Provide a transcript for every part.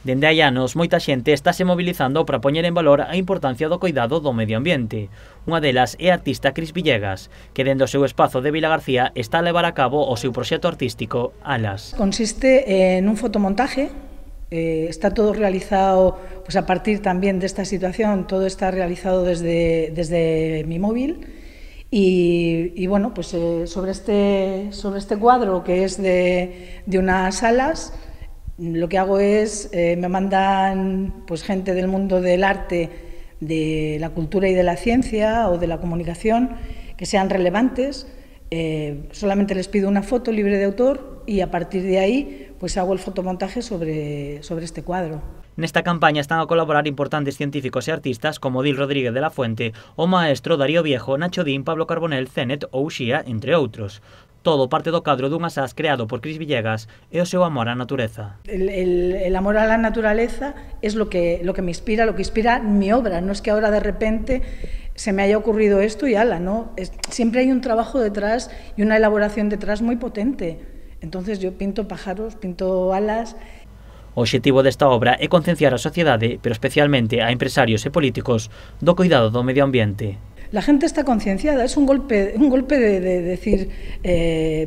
Dende hai anos, moita xente estáse mobilizando para poñer en valor a importancia do coidado do medio ambiente. Unha delas é a artista Cris Villegas, que dende o seu espazo de Vilagarcía está a levar a cabo o seu proxecto artístico ALAS. Consiste en un fotomontaje, está todo realizado pues, a partir tamén desta situación, todo está realizado desde mi móvil, y bueno, pues, sobre este cuadro que es de unas alas. Lo que hago es, me mandan pues, gente del mundo del arte, de la cultura y de la ciencia o de la comunicación que sean relevantes. Solamente les pido una foto libre de autor y a partir de ahí pues, hago el fotomontaje sobre este cuadro. Nesta campaña están a colaborar importantes científicos e artistas como Odile Rodríguez de la Fuente, o Maestro Darío Viejo, Nacho Dean, Pablo Carbonell, Zenet ou Uxía, entre outros. Todo parte do cadro dun asas creado por Cris Villegas e o seu amor á natureza. El amor á naturaleza es lo que me inspira, lo que inspira mi obra. No es que ahora de repente se me haya ocurrido esto y ala, ¿no? Siempre hay un trabajo detrás y una elaboración detrás muy potente. Entonces yo pinto pájaros, pinto alas. O obxectivo desta obra é concienciar a sociedade, pero especialmente a empresarios e políticos, do cuidado do medio ambiente. La gente está concienciada, es un golpe de decir,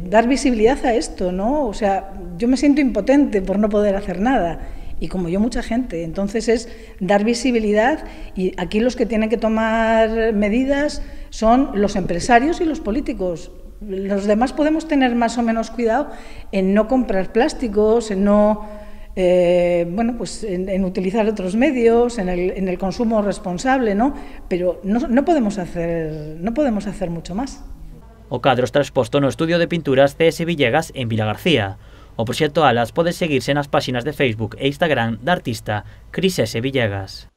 dar visibilidad a esto, ¿no? O sea, yo me siento impotente por no poder hacer nada, y como yo mucha gente, entonces es dar visibilidad, y aquí los que tienen que tomar medidas son los empresarios y los políticos. Los demás podemos tener más o menos cuidado en no comprar plásticos, en no... bueno, pues en utilizar otros medios, en el consumo responsable, ¿no? Pero no podemos hacer mucho más. O cadro está exposto no Estudio de Pinturas CS Villegas en Vilagarcía. O proxecto ALAS pode seguirse nas páxinas de Facebook e Instagram da artista Cris S. Villegas.